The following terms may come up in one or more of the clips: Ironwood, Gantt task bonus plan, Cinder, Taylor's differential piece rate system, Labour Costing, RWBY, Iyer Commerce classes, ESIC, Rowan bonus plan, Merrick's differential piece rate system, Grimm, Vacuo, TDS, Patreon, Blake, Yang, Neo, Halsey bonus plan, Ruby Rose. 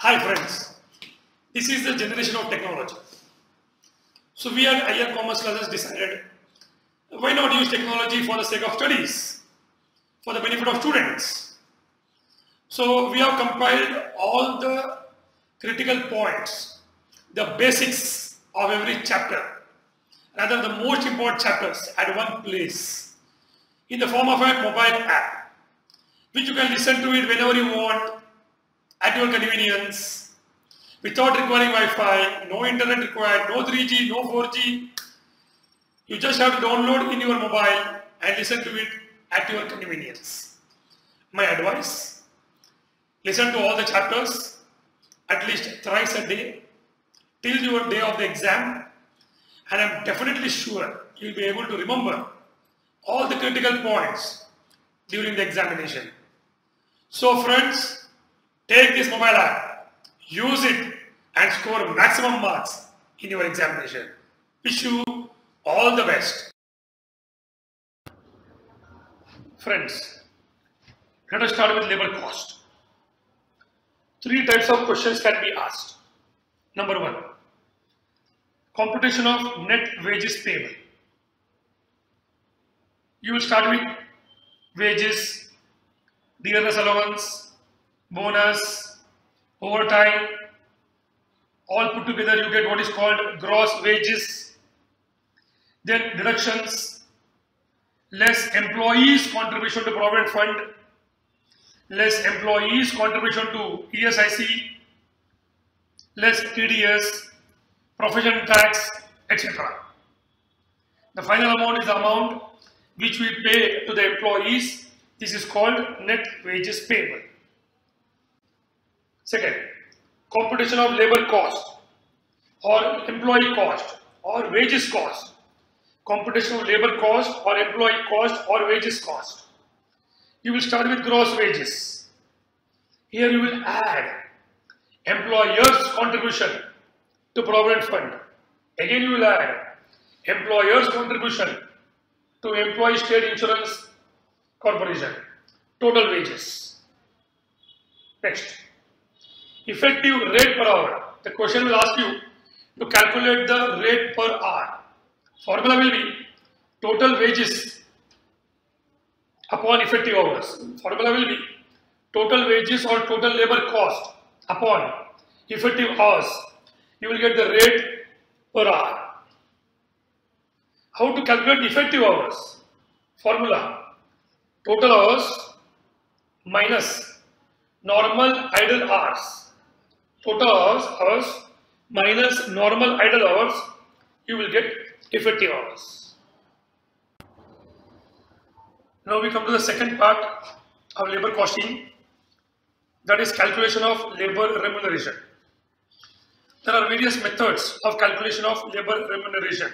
Hi friends, this is the generation of technology. So we at Iyer Commerce classes decided, why not use technology for the sake of studies, for the benefit of students. So we have compiled all the critical points, the basics of every chapter, rather the most important chapters at one place in the form of a mobile app, which you can listen to it whenever you want, at your convenience, without requiring Wi-Fi, no internet required, no 3G, no 4G. You just have to download in your mobile and listen to it at your convenience. My advice, listen to all the chapters at least thrice a day till your day of the exam, and I'm definitely sure you'll be able to remember all the critical points during the examination. So friends, take this mobile app, use it and score maximum marks in your examination. Wish you all the best. Friends, let us start with labor cost. Three types of questions can be asked. Number one, computation of net wages payable. You will start with wages, dearness allowance, bonus, overtime, all put together you get what is called gross wages, then deductions, less employees' contribution to Provident Fund, less employees' contribution to ESIC, less TDS, professional tax, etc. The final amount is the amount which we pay to the employees. This is called net wages payable. Second, computation of labor cost or employee cost or wages cost. Computation of labor cost or employee cost or wages cost. You will start with gross wages. Here you will add employer's contribution to Provident Fund. Again you will add employer's contribution to Employee State Insurance Corporation. Total wages. Next. Effective rate per hour. The question will ask you to calculate the rate per hour. Formula will be total wages upon effective hours. Formula will be total wages or total labor cost upon effective hours. You will get the rate per hour. How to calculate effective hours? Formula total hours minus normal idle hours. Total hours minus normal idle hours, you will get effective hours. Now we come to the second part of labor costing, that is calculation of labor remuneration. There are various methods of calculation of labor remuneration.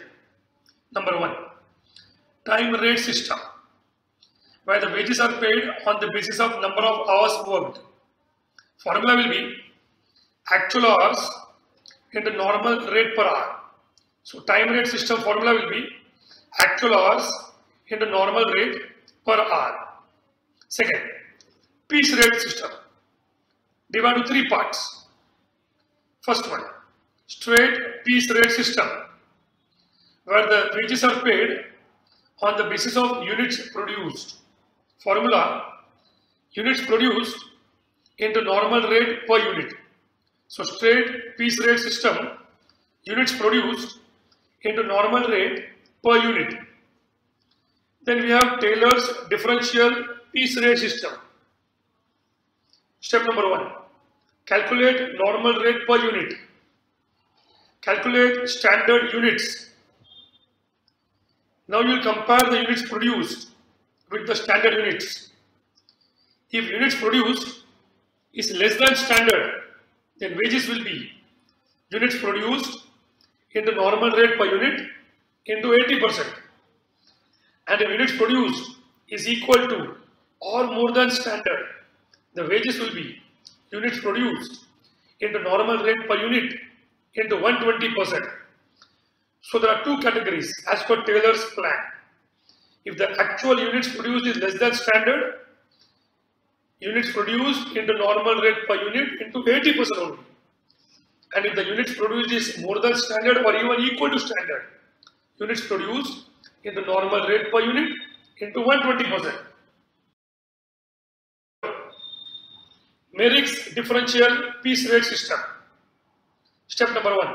Number one, time rate system, where the wages are paid on the basis of number of hours worked. Formula will be actual hours into normal rate per hour. So time rate system formula will be actual hours into normal rate per hour. Second, piece rate system divided into three parts. First one, straight piece rate system, where the wages are paid on the basis of units produced. Formula, units produced into normal rate per unit. So straight piece rate system, units produced into normal rate per unit. Then we have Taylor's differential piece rate system. Step number one, calculate normal rate per unit. Calculate standard units. Now you will compare the units produced with the standard units. If units produced is less than standard, then wages will be units produced into normal rate per unit into 80%, and if units produced is equal to or more than standard, the wages will be units produced into normal rate per unit into 120%. So there are two categories as per Taylor's plan. If the actual units produced is less than standard, units produced into normal rate per unit into 80% only. And if the units produced is more than standard or even equal to standard, units produced in the normal rate per unit into 120%. Merrick's differential piece rate system. Step number 1.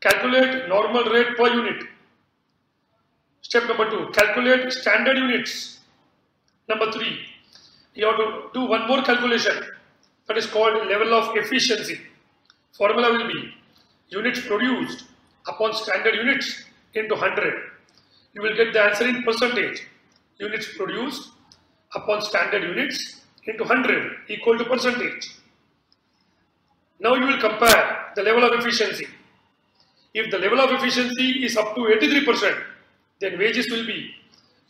Calculate normal rate per unit. Step number 2. Calculate standard units. Number 3. You have to do one more calculation that is called level of efficiency. Formula will be units produced upon standard units into 100. You will get the answer in percentage. Units produced upon standard units into 100 equal to percentage. Now you will compare the level of efficiency. If the level of efficiency is up to 83%, then wages will be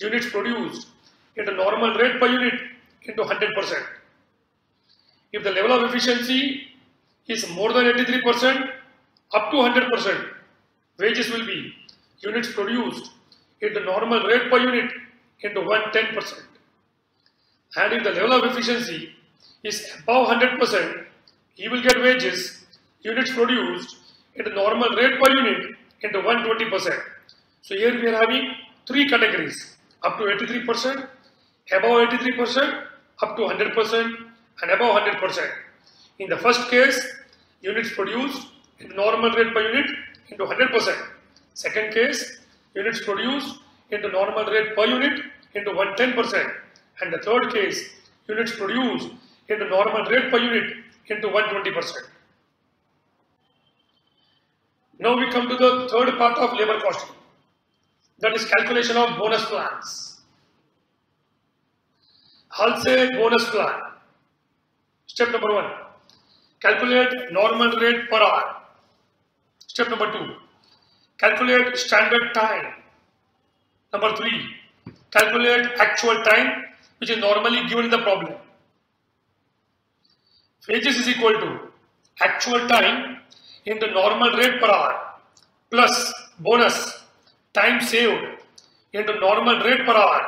units produced at a normal rate per unit into 100%. If the level of efficiency is more than 83%, up to 100%, wages will be units produced at the normal rate per unit into 110%. And if the level of efficiency is above 100%, he will get wages, units produced at a normal rate per unit into 120%. So here we are having three categories: up to 83%, above 83%, up to 100%, and above 100%. In the first case, units produced at the normal rate per unit into 100%. Second case, units produced at the normal rate per unit into 110%. And the third case, units produced in the normal rate per unit into 120%. Now we come to the third part of labor costing, that is calculation of bonus plans. Halsey bonus plan. Step number 1, calculate normal rate per hour. Step number 2, calculate standard time. Number 3, calculate actual time, which is normally given in the problem. Wages is equal to actual time in the normal rate per hour plus bonus time saved in the normal rate per hour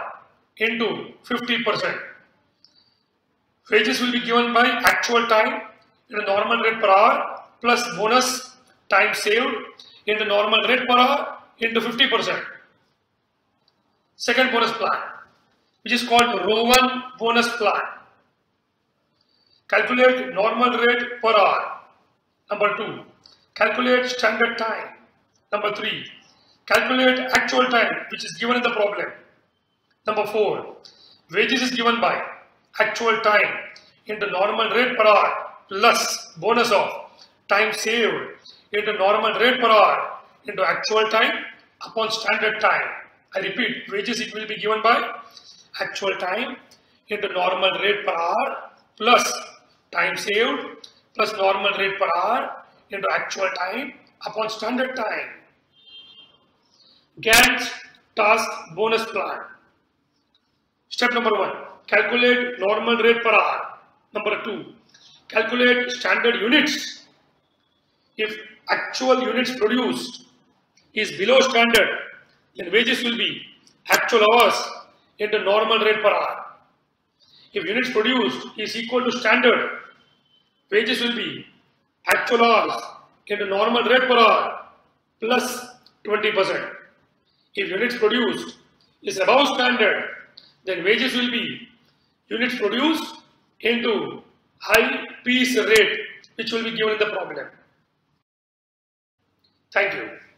into 50%. Wages will be given by actual time in the normal rate per hour plus bonus time saved in the normal rate per hour into 50%. Second bonus plan, which is called Rowan bonus plan. Calculate normal rate per hour. Number 2, calculate standard time. Number 3, calculate actual time, which is given in the problem. Number 4, wages is given by actual time in the normal rate per hour plus bonus of time saved into normal rate per hour into actual time upon standard time. I repeat, wages it will be given by actual time into normal rate per hour plus time saved plus normal rate per hour into actual time upon standard time. Gantt task bonus plan. Step number 1, calculate normal rate per hour. Number 2, calculate standard units. If actual units produced is below standard, then wages will be actual hours into normal rate per hour. If units produced is equal to standard, wages will be actual hours into normal rate per hour plus 20%. If units produced is above standard, then wages will be units produced into high piece rate, which will be given in the problem. Thank you.